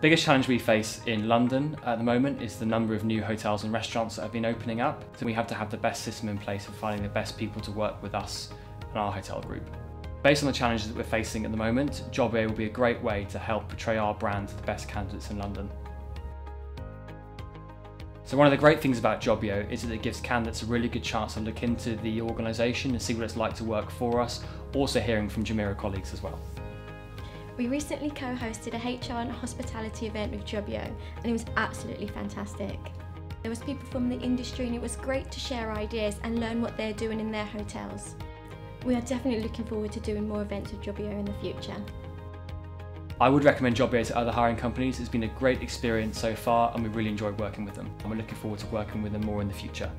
Biggest challenge we face in London at the moment is the number of new hotels and restaurants that have been opening up. So we have to have the best system in place for finding the best people to work with us and our hotel group. Based on the challenges that we're facing at the moment, Jobbio will be a great way to help portray our brand to the best candidates in London. So one of the great things about Jobbio is that it gives candidates a really good chance to look into the organisation and see what it's like to work for us, also hearing from Jumeirah colleagues as well. We recently co-hosted a HR and hospitality event with Jobbio, and it was absolutely fantastic. There was people from the industry, and it was great to share ideas and learn what they're doing in their hotels. We are definitely looking forward to doing more events with Jobbio in the future. I would recommend Jobbio to other hiring companies. It's been a great experience so far and we really enjoyed working with them, and we're looking forward to working with them more in the future.